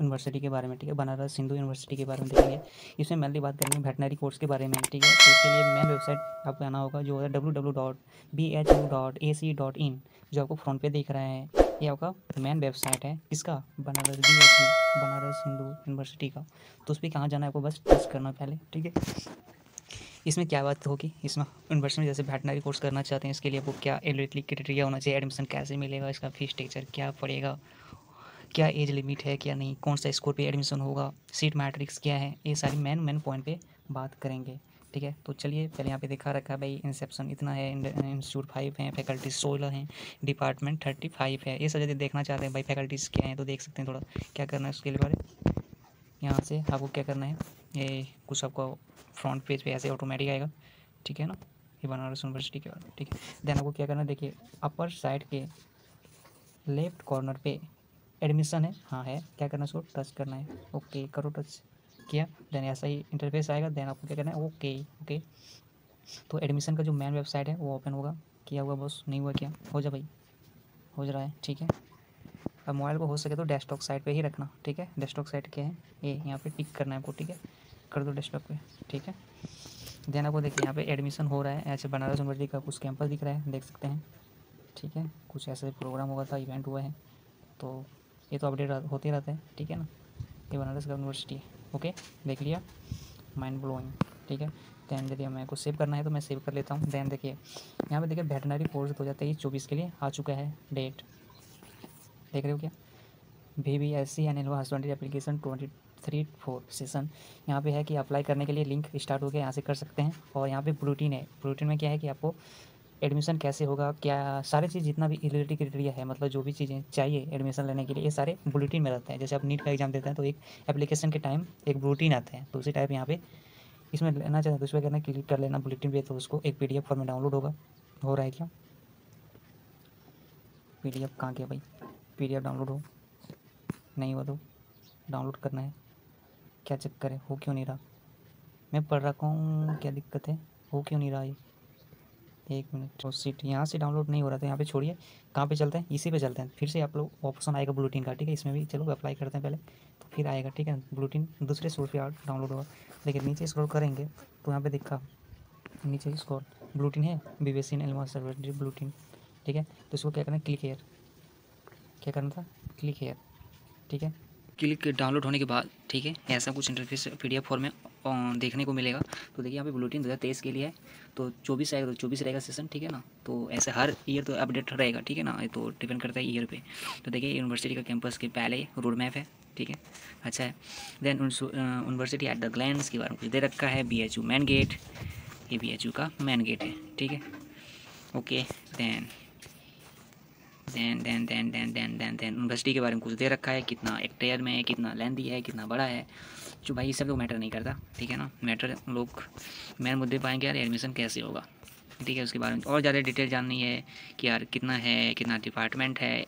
University के बारे में, ठीक है, बनारस हिंदू यूनिवर्सिटी के बारे में देखेंगे। इसमें मेनली बात करेंगे वेटनरी कोर्स के बारे में, ठीक है। तो इसके लिए मेन वेबसाइट आपको आना होगा जो है www.bhu.ac.in, जो आपको फोन पे दिख रहा है। ये आपका मेन वेबसाइट है, इसका बनारस बनारस हिंदू यूनिवर्सिटी का। तो उस पर कहाँ जाना है आपको बस सर्च करना पहले, ठीक है। इसमें क्या बात होगी, इसमें यूनिवर्सिटी में जैसे वेटनरी कोर्स करना चाहते हैं, इसके लिए आपको क्या एलिजिबिलिटी क्राइटेरिया होना चाहिए, एडमिशन कैसे मिलेगा, इसका फीस स्ट्रक्चर क्या पड़ेगा, क्या एज लिमिट है क्या नहीं, कौन सा स्कोर पे एडमिशन होगा, सीट मैट्रिक्स क्या है, ये सारी मेन मेन पॉइंट पे बात करेंगे, ठीक है। तो चलिए पहले यहाँ पे दिखा रखा है भाई, इंसेप्शन इतना है, इंस्टीट्यूट 5 हैं, फैकल्टी 16 हैं, डिपार्टमेंट 35 है। ये सब यदि देखना चाहते हैं भाई फैकल्टीज़ क्या हैं तो देख सकते हैं। थोड़ा क्या करना है उसके लिए बारे यहाँ से आपको क्या करना है, ये कुछ आपको फ्रंट पेज पे ऐसे ऑटोमेटिक आएगा, ठीक है ना, ये बनारस यूनिवर्सिटी के बारे में, ठीक है। देन आपको क्या करना है, देखिए अपर साइड के लेफ्ट कॉर्नर पे एडमिशन है, हाँ है, क्या करना है उसको टच करना है, ओके करो, टच किया, देन ऐसा ही इंटरफेस आएगा। देन आपको क्या करना है, ओके ओके। तो एडमिशन का जो मेन वेबसाइट है वो ओपन होगा, किया हुआ बस, नहीं हुआ क्या हो जा भाई, हो जा रहा है, ठीक है। अब मोबाइल को हो सके तो डेस्कटॉप साइट पे ही रखना, ठीक है। डेस्कटॉप साइट क्या है, ये यहाँ पे टिक करना है आपको, ठीक है, कर दो डेस्कटॉप पे, ठीक है। देन आपको देखिए यहाँ पे एडमिशन हो रहा है, ऐसे बनारस यूनिवर्सिटी का कुछ कैंपस दिख रहा है, देख सकते हैं, ठीक है। कुछ ऐसे प्रोग्राम हुआ था, इवेंट हुआ है, तो ये तो अपडेट होते रहता है, ठीक है ना। ये बनारस यूनिवर्सिटी है, ओके, देख लिया, माइंड ब्लोइंग, ठीक है। दैन देखिए मेरे को सेव करना है तो मैं सेव कर लेता हूँ। दैन देखिए यहाँ पे देखिए वेटनरी कोर्स 2023-24 के लिए आ चुका है डेट, देख रहे हो क्या, VBSC annual husbandry application 23-4 session यहाँ पे है कि अप्लाई करने के लिए लिंक स्टार्ट हो गया, यहाँ से कर सकते हैं। और यहाँ पे ब्लूटीन है, ब्लूटीन में क्या है कि आपको एडमिशन कैसे होगा, क्या सारे चीज़, जितना भी एलिजिबिलिटी क्राइटेरिया है, मतलब जो भी चीज़ें चाहिए एडमिशन लेने के लिए, ये सारे बुलेटिन में रहते हैं। जैसे आप नीट का एग्जाम देते हैं तो एक एप्लीकेशन के टाइम एक बुलेटिन आता है, तो उसी टाइप यहाँ पे इसमें लेना चाहते हैं तो उसमें करना क्लिक कर लेना बुलेटिन पे, तो उसको एक PDF फॉर्म में डाउनलोड होगा। हो रहा है क्या, PDF कहाँ गया भाई, PDF डाउनलोड हो नहीं हुआ तो डाउनलोड करना है, क्या चक्कर है, हो क्यों नहीं रहा, मैं पढ़ रखा हूँ, क्या दिक्कत है, हो क्यों नहीं रहा है, एक मिनट, तो सीट यहाँ से डाउनलोड नहीं हो रहा था, यहाँ पे छोड़िए, कहाँ पे चलते हैं, इसी पे चलते हैं। फिर से आप लोग ऑप्शन आएगा ब्लूटीन का, ठीक है, इसमें भी चलो अप्लाई करते हैं पहले, तो फिर आएगा, ठीक है, ब्लूटीन दूसरे सोर्स पे डाउनलोड होगा। लेकिन नीचे स्क्रॉल करेंगे तो यहाँ पे देखा, नीचे स्क्रॉल ब्लूटीन है, VBSC एनुअल हस्बेंड्री ब्लूटीन, ठीक है। तो इसको क्या करना है, क्लिक हेयर, क्या करना था, क्लिक हेयर, ठीक है। क्लिक डाउनलोड होने के बाद, ठीक है, ऐसा कुछ इंटरफेस PDF फॉर्म में देखने को मिलेगा। तो देखिए यहाँ पे बुलेटिन 2023 के लिए है, तो 24 आएगा, तो 24 रहेगा सेशन, ठीक है ना। तो ऐसे हर ईयर तो अपडेट रहेगा, ठीक है ना, तो डिपेंड करता है ईयर पे। तो देखिए यूनिवर्सिटी का कैंपस के पहले रोड मैप है, ठीक है, अच्छा है। Then university at the glance के बारे में कुछ दे रखा है, BHU मेन गेट, ये BHU का मेन गेट है, ठीक है, ओके। देन यूनिवर्सिटी के बारे में कुछ दे रखा है, कितना हेक्टेयर में है, कितना लेंथी है, कितना बड़ा है, जो भाई ये सब तो मैटर नहीं करता, ठीक है ना। मैटर लोग मेन मुद्दे पाएंगे यार, एडमिशन कैसे होगा, ठीक है, उसके बारे में और ज़्यादा डिटेल जाननी है कि यार कितना है, कितना डिपार्टमेंट है,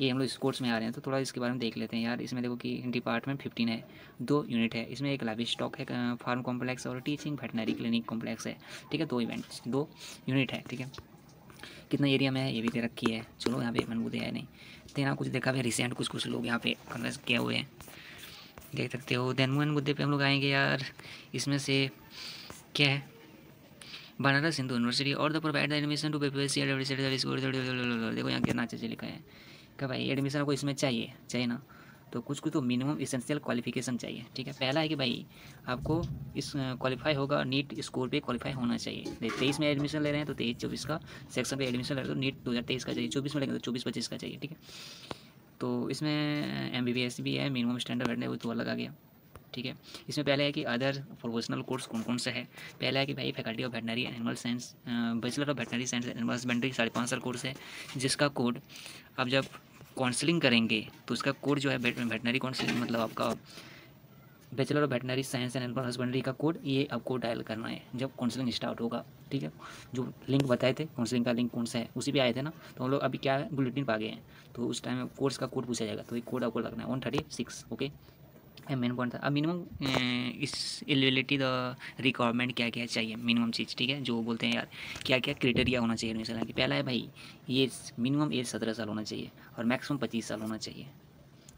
ये हम लोग स्पोर्ट्स में आ रहे हैं तो थोड़ा इसके बारे में देख लेते हैं यार। इसमें देखो कि डिपार्टमेंट 15 है, 2 यूनिट है, इसमें एक लाइव स्टॉक है फार्म कॉम्प्लेक्स और टीचिंग वेटनरी क्लिनिक कॉम्प्लेक्स है, ठीक है, 2 इवेंट्स 2 यूनिट है, ठीक है। कितना एरिया में है ये भी दे रखी है, चलो यहाँ पे मनबूदे है नहीं। देन आप कुछ देखा भी रिसेंट कुछ लोग यहाँ पे कन्वर्स किए हुए हैं, देख सकते हो। देन मन मुद्दे पे हम लोग आएंगे यार, इसमें से क्या है, बनारस हिंदू यूनिवर्सिटी और the provide admission to VBSC admission, देखो यहाँ कितना अच्छे से लिखा है क्या भाई, एडमिशन आपको इसमें चाहिए, चाहिए ना, तो कुछ तो मिनिमम एसेंशियल क्वालिफिकेशन चाहिए, ठीक है। पहला है कि भाई आपको इस क्वालिफाई होगा, नीट स्कोर पे क्वालिफाई होना चाहिए। 23 में एडमिशन ले रहे हैं तो 23-24 का सेक्शन पे एडमिशन ले रहे हैं तो नीट 2023 का चाहिए, 24 में लेंगे तो 24-25 का चाहिए, ठीक है। तो इसमें MBBS भी है, मिनिमम स्टैंडर्ड है, वो तो अलग आ गया, ठीक है। इसमें पहले है कि अदर प्रोफेशनल कोर्स कौन कौन सा है, पहला है कि भाई faculty of veterinary animal science, bachelor of veterinary science animal husbandry 550 course है, जिसका कोड आप जब काउंसलिंग करेंगे तो उसका कोड जो है वेटनरी काउंसलिंग, मतलब आपका bachelor of veterinary science and animal husbandry का कोड, ये आपको डायल करना है जब काउंसलिंग स्टार्ट होगा, ठीक है। जो लिंक बताए थे काउंसलिंग का लिंक कौन सा है, उसी पे आए थे ना, तो हम लोग अभी क्या है बुलेटिन पा गए हैं, तो उस टाइम कोर्स का कोड पूछा जाएगा, तो ये कोड आपको लगना है 136, ओके, मेन पॉइंट था। अब मिनिमम इस एलिजिबिलिटी द रिक्वायरमेंट क्या क्या चाहिए, मिनिमम चीज़, ठीक है, जो बोलते हैं यार क्या क्या क्राइटेरिया होना चाहिए एडमिशन के। पहला है भाई ये मिनिमम एज 17 साल होना चाहिए और मैक्सिमम 25 साल होना चाहिए,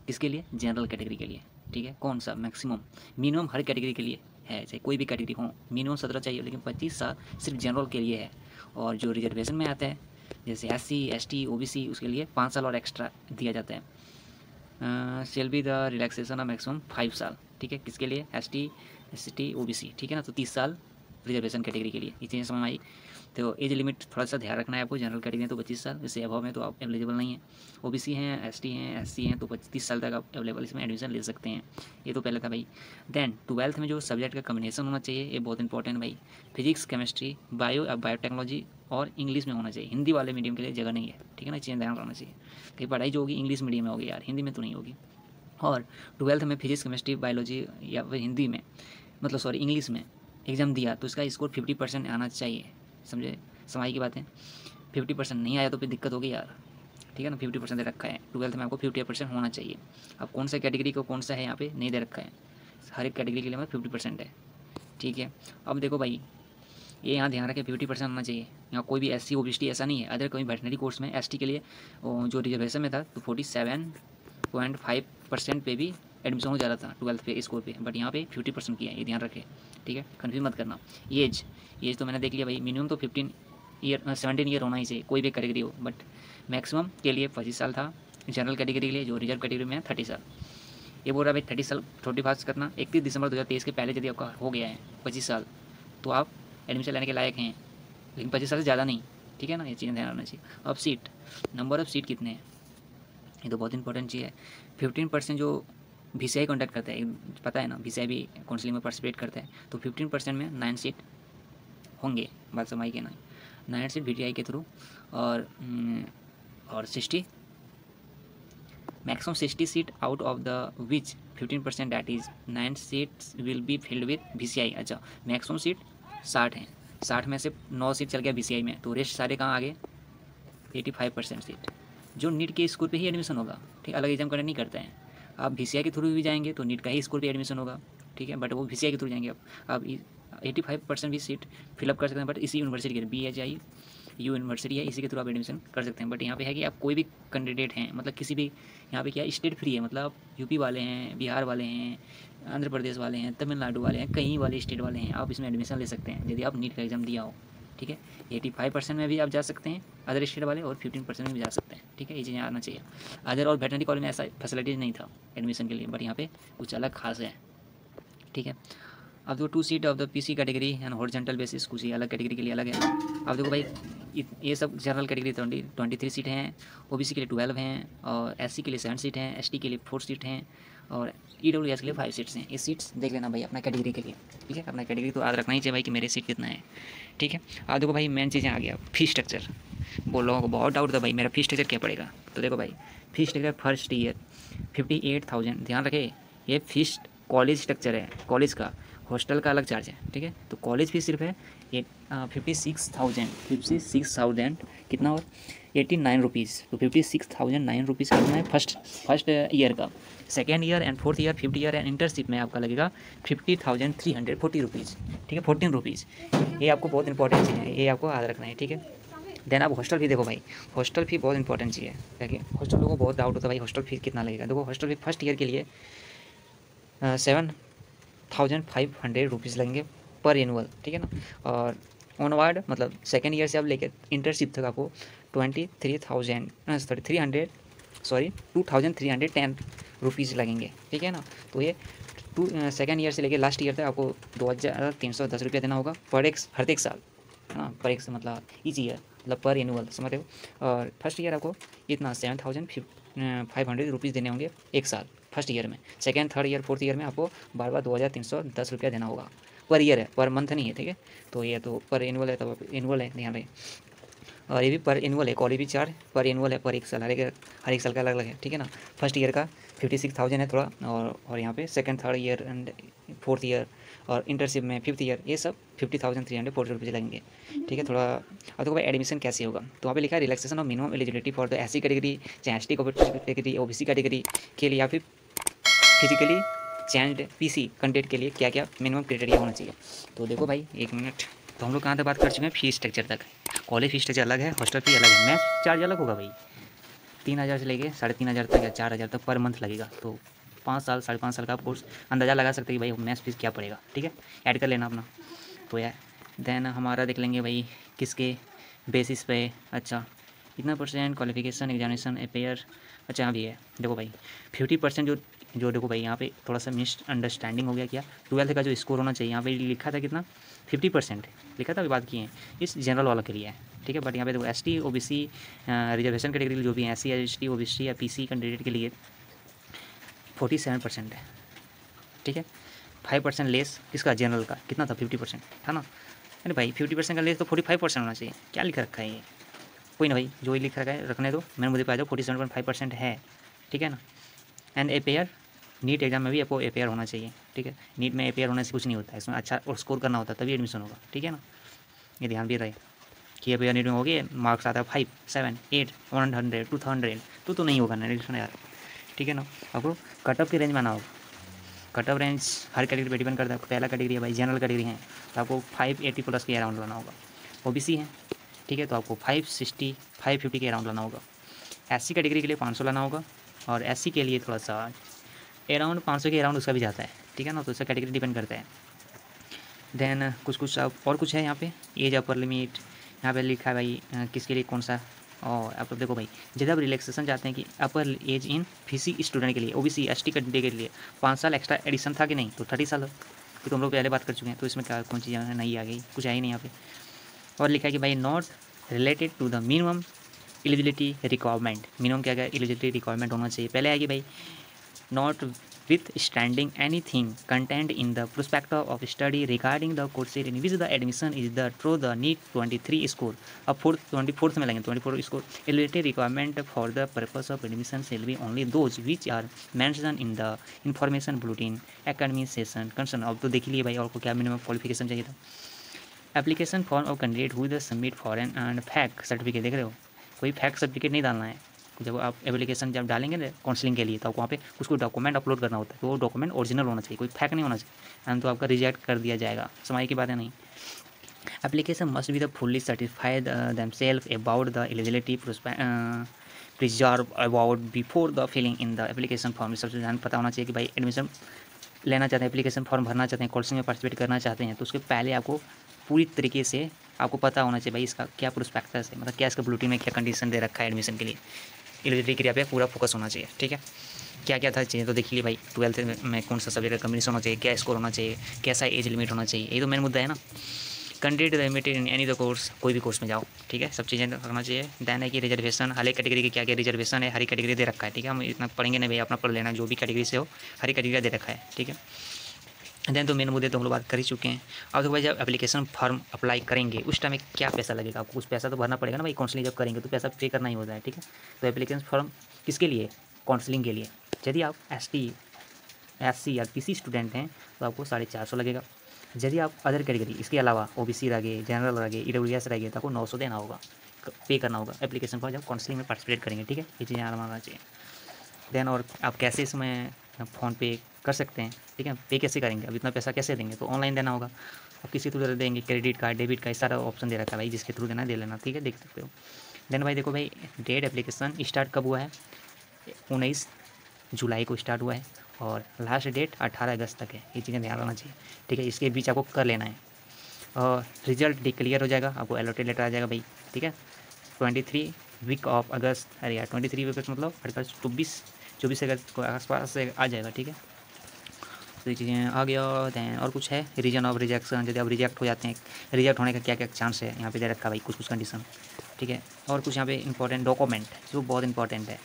इसके लिए जनरल कैटेगरी के लिए, ठीक है, कौन सा मैक्सिमम मिनिमम हर कैटेगरी के लिए है, चाहे कोई भी कैटेगरी हो, मिनिमम 17 चाहिए, लेकिन 25 साल सिर्फ जनरल के लिए है। और जो रिजर्वेशन में आता है जैसे SC ST OBC, उसके लिए 5 साल और एक्स्ट्रा दिया जाता है। Shall be the relaxation of maximum 5 साल, ठीक है, किसके लिए, ST ST OBC, ठीक है ना। तो 30 साल रिजर्वेशन कैटेगरी के लिए, इतनी समझ आई। तो एज लिमिट थोड़ा सा ध्यान रखना है आपको, जनरल कैटेगरी है तो 25 साल इससे अभाव में तो आप एवेलेबल नहीं है। OBC हैं, ST हैं, SC हैं, तो 30 साल तक आप एवेलेबल इसमें एडमिशन ले सकते हैं। ये तो पहले था भाई। देन 12th में जो सब्जेक्ट का कम्बिनेशन होना चाहिए, ये बहुत इंपॉर्टेंट भाई, फिजिक्स, केमिस्ट्री, बायो या बायोटेक्नोलॉजी और इंग्लिश में होना चाहिए। हिंदी वाले मीडियम के लिए जगह नहीं है, ठीक है ना, चेंज ध्यान रखना चाहिए। कहीं पढ़ाई जो होगी इंग्लिश मीडियम में होगी यार, हिंदी में तो नहीं होगी। और 12th में फिजिक्स, केमिस्ट्री, बायोलॉजी या फिर हिंदी में, मतलब सॉरी इंग्लिश में एग्जाम दिया तो इसका स्कोर 50% आना चाहिए, समझे, समाई की बात है। 50% नहीं आया तो फिर दिक्कत होगी यार, ठीक है ना। 50% दे रखा है 12th में, आपको 50% होना चाहिए। अब कौन सा कैटेगरी को कौन सा है यहाँ पे नहीं दे रखा है, हर एक कैटेगरी के लिए मतलब 50% है, ठीक है। अब देखो भाई, ये यहाँ ध्यान रखें 50% होना चाहिए। यहाँ कोई भी SC OBC ऐसा नहीं है। अदर कोई वेटनरी कोर्स में ST के लिए जो रिजर्वेशन में था तो 47.5% पे भी एडमिशन हो जा रहा था 12th पे स्कोर पे, बट यहाँ पे 50% किया है, ये ध्यान रखें, ठीक है, कन्फ्यूज मत करना। एज तो मैंने देख लिया भाई, मिनिमम तो 17 ईयर होना ही चाहिए, कोई भी कैटेगरी हो, बट मैक्सिमम के लिए 25 साल था जनरल कैटेगरी के लिए, जो रिजर्व कैटेगरी में है 30 साल। ये बोल रहा है भाई 30 साल छोटी फास्ट करना। 31 दिसंबर 2023 के पहले यदि आपका हो गया है 25 साल तो आप एडमिशन लेने के लायक हैं, लेकिन 25 साल से ज़्यादा नहीं, ठीक है ना, ये चीज़ें ध्यान रखना चाहिए। अब सीट, नंबर ऑफ सीट कितने हैं, ये तो बहुत इंपॉर्टेंट चीज़ है। 15% जो VCI कॉन्टैक्ट करता है, पता है ना, VCI भी काउंसलिंग में पार्टिसिपेट करता है, तो 15% में 9 सीट होंगे, बात समझ के ना, 9 सीट VCI के थ्रू। और 60 maximum 60 seat out of the which 15% that is 9 seats will be filled with VCI। अच्छा, मैक्सिमम सीट 60 हैं, 60 में से 9 सीट चल गया VCI में, तो रेस्ट सारे कहाँ आ गए, 85% सीट जो नीट के स्कोर पे ही एडमिशन होगा, ठीक, अलग एग्जाम करने नहीं करता है। आप VCI के थ्रू भी जाएंगे तो नीट का ही स्कोर पे एडमिशन होगा, ठीक है, बट वो VCI के थ्रू जाएंगे। आप 85% भी सीट फिलअप कर सकते हैं, बट इसी यूनिवर्सिटी के BHIU यूनिवर्सिटी है, इसी के थ्रू आप एडमिशन कर सकते हैं। बट यहाँ पे है कि आप कोई भी कैंडिडेट हैं, मतलब किसी भी, यहाँ पे क्या स्टेट फ्री है, मतलब आप UP वाले हैं, बिहार वाले हैं, आंध्र प्रदेश वाले हैं, तमिलनाडु वाले हैं, कहीं वाले स्टेट वाले हैं, आप इसमें एडमिशन ले सकते हैं यदि आप नीट का एग्जाम दिया हो, ठीक है। 85% में भी आप जा सकते हैं अदर स्टेट वाले, और 15% में भी जा सकते हैं, ठीक है, ये चीज़ें आना चाहिए। अदर और वेटनरी कॉलेज में ऐसा फैसिलिटीज नहीं था एडमिशन के लिए, बट यहाँ पे कुछ अलग खास है, ठीक है। अब देखो 2 seat of the PC category and horizontal basis, कुछ ही अलग कैटेगरी के लिए अलग है। अब देखो भाई, ये सब जनरल कैटेगरी 23 सीट हैं, OBC के लिए 12 हैं, और SC के लिए 7 सीट हैं, ST के लिए 4 सीट हैं, और EWS के लिए 5 सीट्स हैं। ये सीट्स देख लेना भाई अपना कैटेगरी के लिए, ठीक है, अपना कैटेगरी तो याद रखना ही चाहिए भाई कि मेरे सीट कितना है, ठीक है। अब देखो भाई, मेन चीज़ें आ गया फी स्ट्रक्चर। बहुत लोगों को बहुत डाउट था भाई मेरा फी स्ट्रक्चर क्या पड़ेगा, तो देखो भाई फी स्ट्रक्चर फर्स्ट ईयर 58,000, ध्यान रखे ये फीस कॉलेज स्ट्रक्चर है, कॉलेज का, हॉस्टल का अलग चार्ज है, ठीक है। तो कॉलेज फीस सिर्फ है 56,000 कितना, और 89 रुपीज़, तो 56,009 रुपीज़ कितना है फर्स्ट ईयर का। Second year and fourth year, fifth year and internship में आपका लगेगा 50,340 रुपीज़, ठीक है, 14 रुपीज़। ये आपको बहुत इंपॉर्टेंट चीज़ है, ये आपको याद रखना है, ठीक है। देन आप हॉस्टल फी देखो भाई, हॉस्टल फी बहुत इंपॉर्टेंट चीज़ है, देखिए हॉस्टल लोगों को बहुत डाउट होता है भाई हॉस्टल फीस कितना लगेगा। देखो हॉस्टल फी फर्स्ट ईयर के लिए 7,500 रुपीज़ लगेंगे पर एनुअल, ठीक है ना। और ऑनवर्ड मतलब सेकेंड ईयर से आप लेकर इंटर्नशिप तक आपको 2,310 रुपीज़ लगेंगे, ठीक है ना। तो ये सेकेंड ईयर से लेकर लास्ट ईयर तक आपको 2,310 रुपया देना होगा हर एक साल, है ना, पर एक मतलब ईच ईयर मतलब पर एनुअल, समझ रहे हो। और फर्स्ट ईयर आपको इतना 7,500 रुपीज़ देने होंगे एक साल फर्स्ट ईयर में। Second, third year, fourth year में आपको बार 2,310 रुपया देना होगा पर ईयर है, पर मंथ नहीं है, ठीक है। तो ये तो पर एनुअल है, तब एनुअल है ध्यान रहे, और ये भी पर एनुअल है, कॉलेज भी चार्ज पर एनुअल है, पर एक साल, हर एक साल का अलग अलग है, ठीक है ना। फर्स्ट ईयर का 56,000 है थोड़ा, और यहाँ पे second, third year and fourth year और इंटर्नशिप में फिफ्थ ईयर, ये सब 50,340 रुपीज़ लगेंगे, ठीक है, थोड़ा। अब तो भाई एडमिशन कैसे होगा, तो वहाँ पे लिखा है relaxation of minimum eligibility for the SC category, चाहे ST कैटेगरी, OBC कैटेगरी के लिए, या फिर फिजिकली चैलेंज्ड PC कैंडिडेट के लिए क्या क्या मिनिमम क्राइटेरिया होना चाहिए। तो देखो भाई एक मिनट, तो हम लोग कहाँ तक बात कर चुके हैं, फीस स्ट्रक्चर तक। कॉलेज फीस स्ट्रक्चर अलग है, हॉस्टल फी अलग है, मैथ्स चार्ज अलग होगा भाई, 3000 से लेके 3500 तक या 4000 तक पर मंथ लगेगा। तो 5 साल 5.5 साल का कोर्स अंदाज़ा लगा सकते हैं भाई मैथ्स फीस क्या पड़ेगा। ठीक है, ऐड कर लेना अपना। तो यार देन हमारा देख लेंगे भाई किसके बेसिस पे। अच्छा इतना परसेंट क्वालिफिकेशन एग्जामिनेशन अपेयर। अच्छा हाँ भी है, देखो भाई 50% जो देखो भाई यहाँ पे थोड़ा सा मिस अंडरस्टैंडिंग हो गया। क्या 12th का जो स्कोर होना चाहिए यहाँ पे लिखा था कितना 50% लिखा था, अभी बात किए हैं इस जनरल वाला के लिए है। ठीक है, बट यहाँ पे देखो एसटी ओबीसी रिजर्वेशन कैटेगरी के लिए जो भी हैं SC ST OBC या PC कैंडिडेट के लिए 47% है। ठीक है, 5% लेस किसका जनरल का कितना था 50% था ना। अरे भाई 50% का लेस तो 45% होना चाहिए। क्या लिखा रखा है ये, कोई ना भाई जो ही लिखा रखा है रखने दो। मैंने मुझे पाया 47.5% है। ठीक है ना, एंड अपेयर नीट एग्जाम में भी आपको अपेयर होना चाहिए। ठीक है, नीट में अपेयर होने से कुछ नहीं होता है, इसमें अच्छा और स्कोर करना होता है तभी एडमिशन होगा। ठीक है ना, ये ध्यान भी रहे कि अपेयर नीट में हो गए मार्क्स आता है 5, 7, 8, 100, 200 तो नहीं होगा ना एडमिशन यार। ठीक है ना, आपको कटअप की रेंज में आना होगा। कटअप रेंज हर कैटेगरी पर डिपेंड करता है। पहला कैटेगरी है भाई जनरल कैटेगरी है तो आपको 580+ के अराउंड लाना होगा। OBC है ठीक है तो आपको 550 के अराउंड लाना होगा। SC कैटेगरी के लिए 500 लाना होगा और SC के लिए थोड़ा सा अराउंड 500 के अराउंड उसका भी जाता है। ठीक है ना, तो उसका कैटेगरी डिपेंड करता है। देन कुछ और कुछ है यहाँ पे एज अपर लिमिट। यहाँ पे लिखा है भाई किसके लिए कौन सा। और आप देखो भाई ज़्यादा रिलैक्सेशन चाहते हैं कि upper age in PC student के लिए OBC ST कैटेगरी के लिए 5 साल एक्स्ट्रा एडिशन था कि नहीं, तो 30 साल कि तो हम लोग पहले बात कर चुके हैं। तो इसमें क्या कौन चीज़ नहीं आ गई, कुछ आई नहीं यहाँ पे। और लिखा है कि भाई not related to the minimum eligibility requirement. Minimum क्या क्या एलिजिबिलिटी रिक्वायरमेंट होना चाहिए, पहले आएगी भाई not withstanding anything contained in the prospectus of study regarding the courses in which the admission is the through the NEET 23 score। अब 24th में लगेंगे 24 score. Eligibility requirement for the purpose of admission shall be only those which are mentioned in the information bulletin academic session concern. अब तो देख लिए भाई और को क्या मिनिमम क्वालिफिकेशन चाहिए था। Application form of candidate who submit foreign and fact certificate. देख रहे हो, कोई फैक्ट सर्टिफिकेट नहीं डालना है। जब आप एप्लीकेशन जब डालेंगे ना काउंसलिंग के लिए तो वहाँ पे कुछ कोई डॉक्यूमेंट अपलोड करना होता है, तो वो डॉक्यूमेंट ओरिजिनल होना चाहिए, कोई फैक नहीं होना चाहिए, तो आपका रिजेक्ट कर दिया जाएगा। समाई की बात है नहीं। Application must be the fully certified themselves about the eligibility preserve about before the filling in the application form. सबसे ध्यान पता होना चाहिए कि भाई एडमिशन लेना चाहते हैं, एप्लीकेशन फॉर्म भरना चाहते हैं, कोर्सिंग में पार्टिसिपेट करना चाहते हैं, तो उसके पहले आपको पूरी तरीके से आपको पता होना चाहिए भाई इसका क्या प्रोस्पेक्टस है, मतलब क्या इसका ब्लूटीन में क्या कंडीशन दे रखा है एडमिशन के लिए। एलिजिबिलिटी क्रिया पे पूरा फोकस होना चाहिए। ठीक है, क्या क्या था चाहिए तो देख लीजिए भाई 12th में कौन सा सब्जेक्ट का कम्बिनेशन होना चाहिए, क्या स्कोर होना चाहिए, कैसा एज लिमिट होना चाहिए, ये तो मेन मुद्दा है ना। Candidate limited in any the course, कोई भी कोर्स में जाओ। ठीक है, सब चीज़ें करना चाहिए। दैन है कि रिजर्वेशन हर एक कैटेगरी के क्या क्या रिजर्वेशन है, हर एक कैटेगरी दे रखा है। ठीक है, हम इतना पढ़ेंगे नहीं भाई, अपना पढ़ लेना जो भी कैटेगरी से हो हर एक कैटेगरी दे रखा है। ठीक है, देन तो मेन मुद्दे तो हम लोग बात कर ही चुके हैं। अब तो भाई जब एप्लीकेशन फॉर्म अप्लाई करेंगे उस टाइम में क्या पैसा लगेगा, आपको कुछ पैसा तो भरना पड़ेगा ना भाई, काउंसलिंग जब करेंगे तो पैसा पे करना ही होता है। ठीक है, तो एप्लीकेशन फॉर्म किसके लिए, काउंसलिंग के लिए। यदि आप ST SC या PC स्टूडेंट हैं तो आपको 450 लगेगा। यदि आप अदर कैटेगरी इसके अलावा OBC रह गए, जनरल रह गए, EWS रह गए तो आपको 900 देना होगा, पे करना होगा एप्लीकेशन फॉर्म जब काउंसलिंग में पार्टिसिपेट करेंगे। ठीक है, ये चीज़ें याद रखना चाहिए। देन और आप कैसे इसमें फ़ोन पे कर सकते हैं। ठीक है, पे कैसे करेंगे, अब इतना पैसा कैसे देंगे, तो ऑनलाइन देना होगा। अब किसी थ्रू देंगे, क्रेडिट कार्ड डेबिट कार्ड सारा ऑप्शन दे रखा है भाई, जिसके थ्रू देना दे लेना। ठीक है, देख सकते हो। देन भाई देखो भाई डेट एप्लीकेशन स्टार्ट कब हुआ है, 19 जुलाई को स्टार्ट हुआ है और लास्ट डेट 18 अगस्त तक है। ये चीज़ें ध्यान रखना चाहिए। ठीक है, इसके बीच आपको कर लेना है और रिजल्ट डिक्लेयर हो जाएगा, आपको अलॉटेड लेटर आ जाएगा भाई। ठीक है, 23 वीक ऑफ अगस्त, अरे यार 23 वीक मतलब 24 अगस्त को आसपास से आ जाएगा। ठीक है, तो ये चीज़ें आ गया। दैन और कुछ है रीजन ऑफ रिजेक्शन, यदि आप रिजेक्ट हो जाते हैं रिजेक्ट होने का क्या क्या चांस है यहाँ पे दे रखा भाई, कुछ कुछ कंडीशन। ठीक है, और कुछ यहाँ पे इंपॉर्टेंट डॉक्यूमेंट जो बहुत इंपॉर्टेंट है,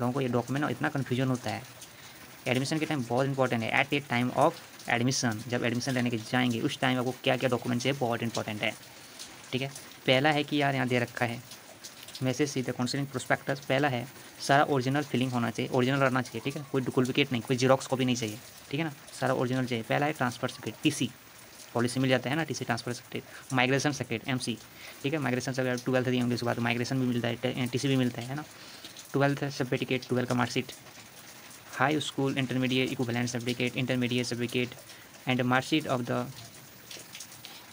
लोगों को ये डॉक्यूमेंट इतना कन्फ्यूजन होता है एडमिशन के टाइम, बहुत इंपॉर्टेंट है। At a time of admission, जब एडमिशन लेने के जाएंगे उस टाइम आपको क्या क्या डॉक्यूमेंट चाहिए, बहुत इंपॉर्टेंट है। ठीक है, पहला है कि यार यहाँ दे रखा है मैसेज सीधे काउंसलिंग प्रोस्पेक्टस, पहला है सारा ओरिजिनल फिलिंग होना चाहिए, ओरिजिनल रहना चाहिए। ठीक है, कोई डुप्लिकेट नहीं, कोई जीरोक्स कॉपी नहीं चाहिए। ठीक है ना, सारा ओरिजिनल चाहिए। पहला है ट्रांसफर सर्टिफिकेट TC, पॉलिसी मिल जाता है ना TC transfer certificate. Migration certificate MCठीक है, माइग्रेशन सर्टिफिकेट 12th दी होंगे, उसके बाद माइग्रेशन भी मिलता है, TC भी मिलता है ना। 12th सर्टिफिकेट, 12 का marksheet, high school intermediate equivalent certificate, intermediate certificate and marksheet of the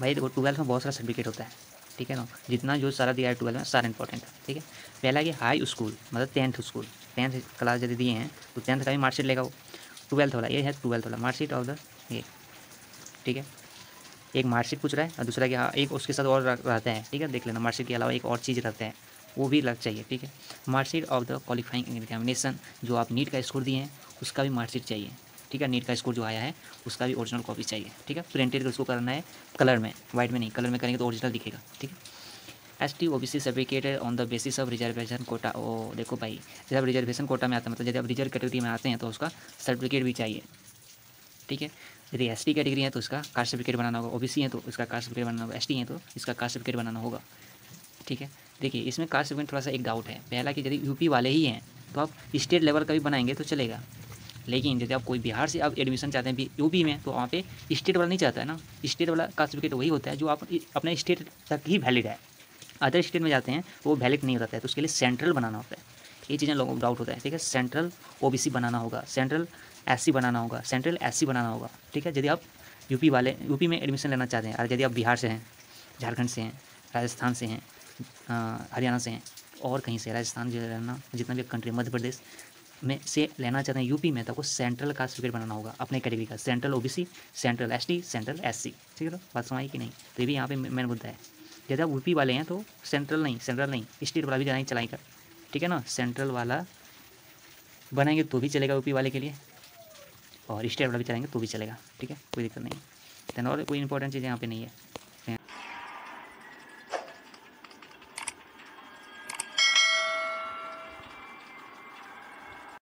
भाई। देखो 12th में बहुत सारा सर्टिफिकेट होता है। ठीक है ना। जितना जो सारा दिया है 12 में सारा इंपॉर्टेंट है, ठीक है। पहला कि हाई स्कूल मतलब टेंथ स्कूल, टेंथ क्लास यदि दिए हैं तो टेंथ का भी मार्कशीट लेगा वो। ट्वेल्थ वाला ये है, ट्वेल्थ वाला मार्कशीट ऑफ द ये, ठीक है। एक मार्कशीट पूछ रहा है और दूसरा क्या एक उसके साथ और रहता है, ठीक है। देख लेना मार्कशीट के अलावा एक और चीज़ रहता है वो भी लग चाहिए, ठीक है। Marksheet of the qualifying examination, जो आप नीट का स्कोर दिए हैं उसका भी मार्कशीट चाहिए, ठीक है। नीट का स्कोर जो आया है उसका भी ओरिजिनल कॉपी चाहिए, ठीक है। प्रिंटेड उसको करना है कलर में, वाइट में नहीं, कलर में करेंगे तो ओरिजिनल दिखेगा, ठीक है। ST OBC certificate on the basis of reservation quota, ओ देखो भाई जैसे आप रिजर्वेशन कोटा में आते हैं मतलब यदि आप रिजर्व कैटेगरी में आते हैं तो उसका सर्टिफिकेट भी चाहिए, ठीक है। यदि एसटी कैटेगरी है तो उसका कास्ट सर्टिफिकेट बनाना होगा, ओबीसी है तो उसका कास्ट सर्टिफिकेट बनाना होगा, एसटी है तो इसका कास्ट सर्टिफिकेट बनाना होगा, ठीक है। देखिए इसमें कास्ट सर्टिफिकेट थोड़ा सा एक डाउट है। पहला कि यदि यूपी वाले ही हैं तो आप स्टेट लेवल का भी बनाएंगे तो चलेगा, लेकिन यदि आप कोई बिहार से आप एडमिशन चाहते हैं यूपी में तो वहाँ पे स्टेट वाला नहीं चाहता है ना। स्टेट वाला कास्ट सर्टिफिकेट वही होता है जो आप अपने स्टेट तक ही वैलिड है, अदर स्टेट में जाते हैं वो वैलिड नहीं होता है, तो उसके लिए सेंट्रल बनाना होता है। ये चीज़ें लोगों को डाउट होता है, ठीक है। सेंट्रल ओबीसी बनाना होगा, सेंट्रल एससी बनाना होगा, सेंट्रल एससी बनाना होगा, ठीक है। यदि आप यूपी वाले यूपी में एडमिशन लेना चाहते हैं और यदि आप बिहार से हैं, झारखंड से हैं, राजस्थान से हैं, हरियाणा से हैं और कहीं से राजस्थान जो है ना जितना भी कंट्री मध्य प्रदेश में से लेना चाहते हैं यूपी में तो आपको सेंट्रल कास्ट सर्टिफिकेट बनाना होगा अपने कैटेगरी का, central OBC, central ST, central SC, ठीक है। बात समझ आई कि नहीं? तो ये भी यहाँ पे मेन मुद्दा है। यदि आप यूपी वाले हैं तो सेंट्रल नहीं स्टेट वाला भी जाना ही चलाएगा, ठीक है ना। सेंट्रल वाला बनाएंगे तो भी चलेगा यूपी वाले के लिए और स्टेट वाला भी चलाएंगे तो भी चलेगा, ठीक है, कोई दिक्कत नहीं। और कोई इंपॉर्टेंट चीज़ यहाँ पे नहीं है।